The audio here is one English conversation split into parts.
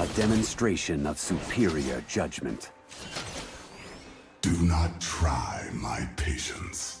A demonstration of superior judgment. Do not try my patience.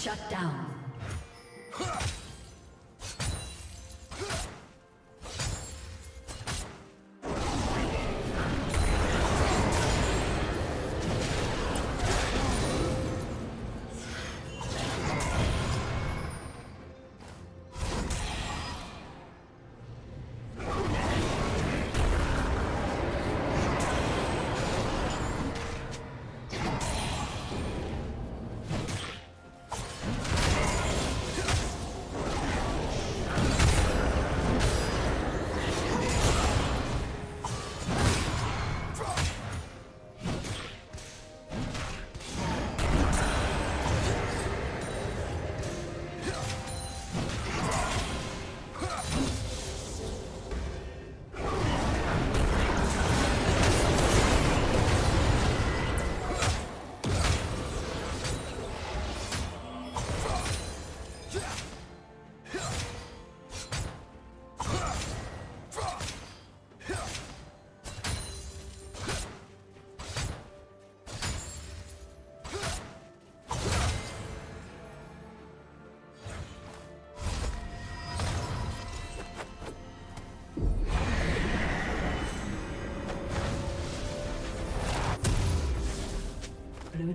Shut down. Blue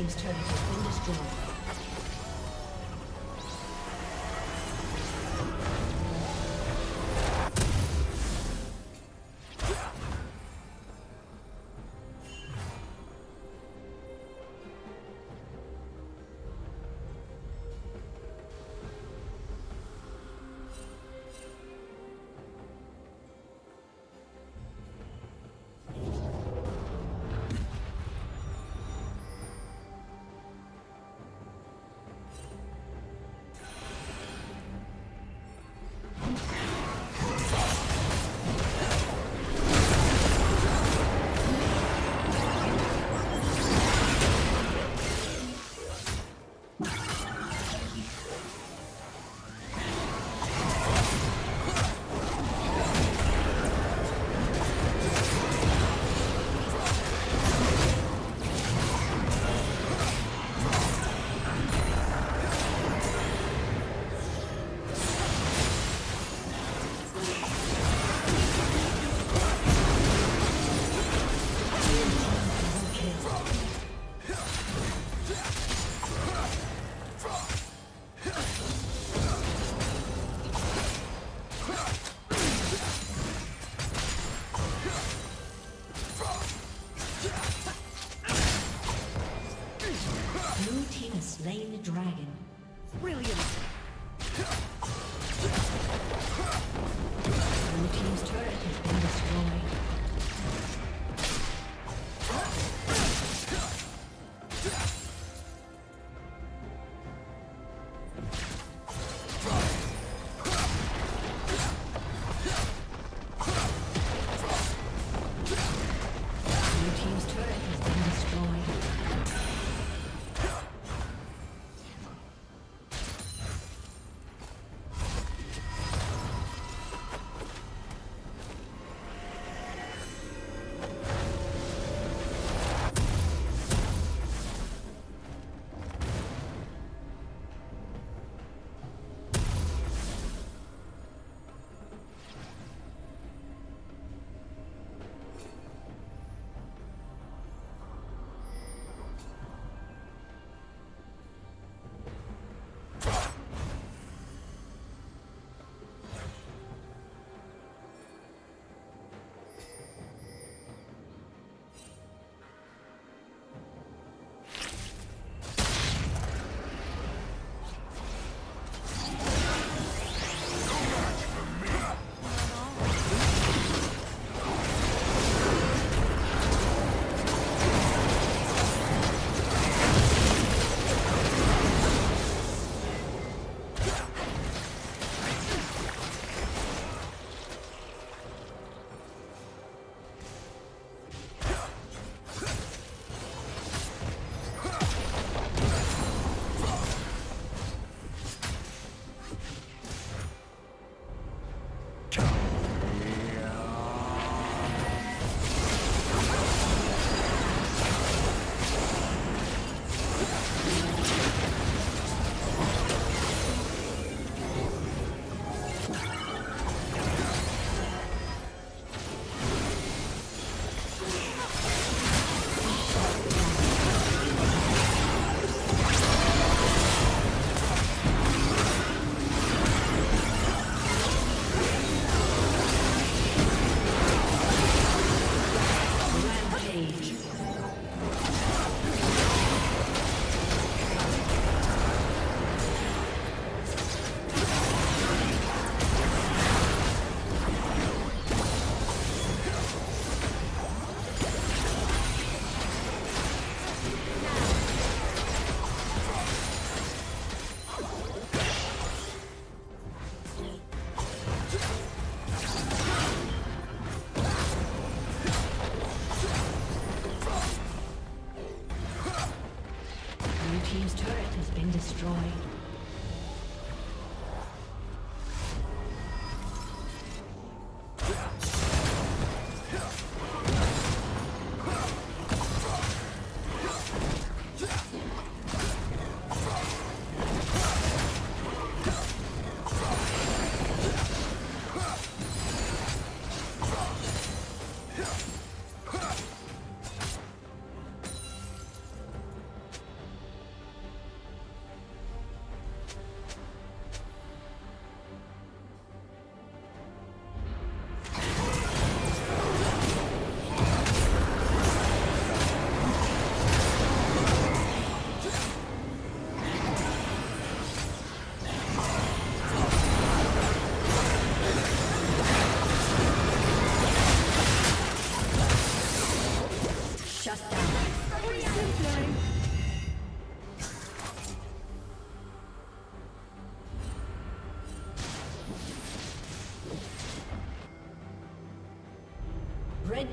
team's turret has been destroyed. Shut down. Red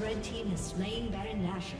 Red team has slain Baron Nashor.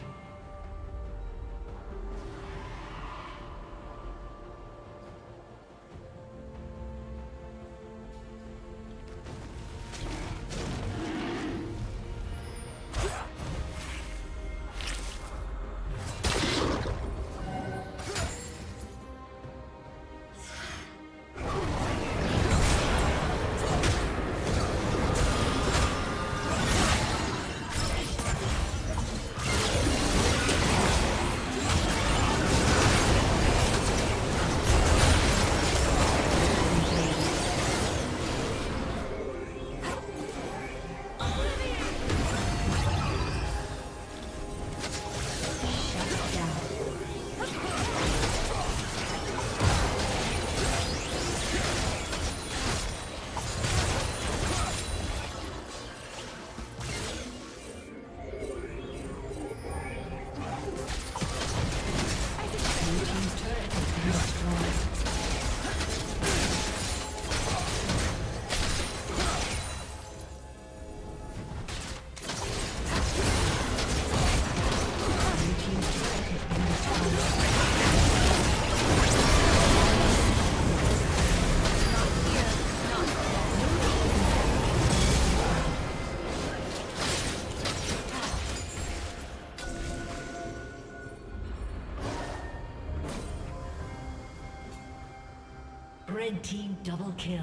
Red team double kill.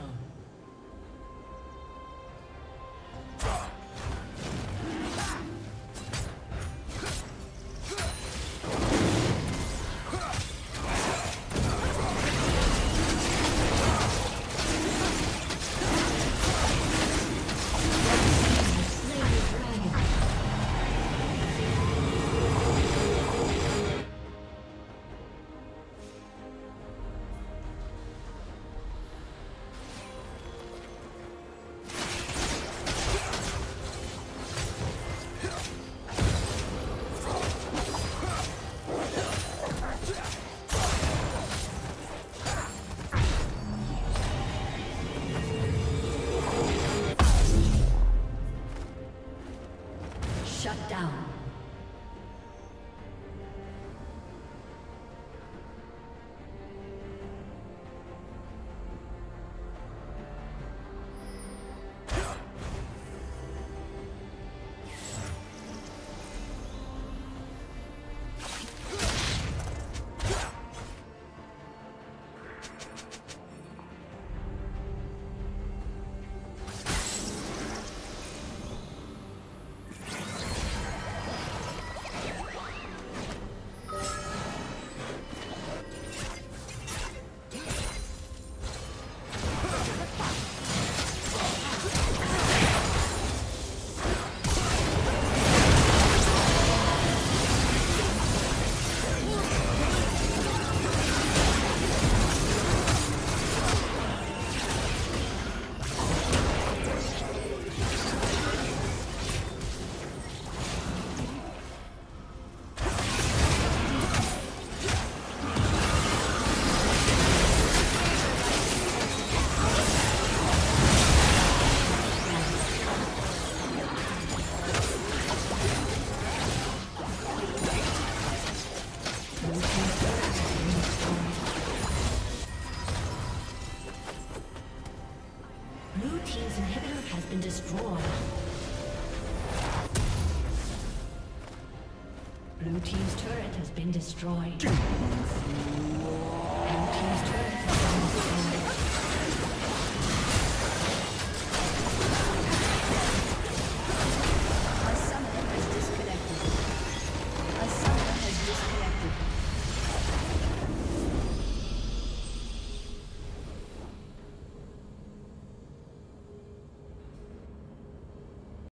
Blue team's turret has been destroyed.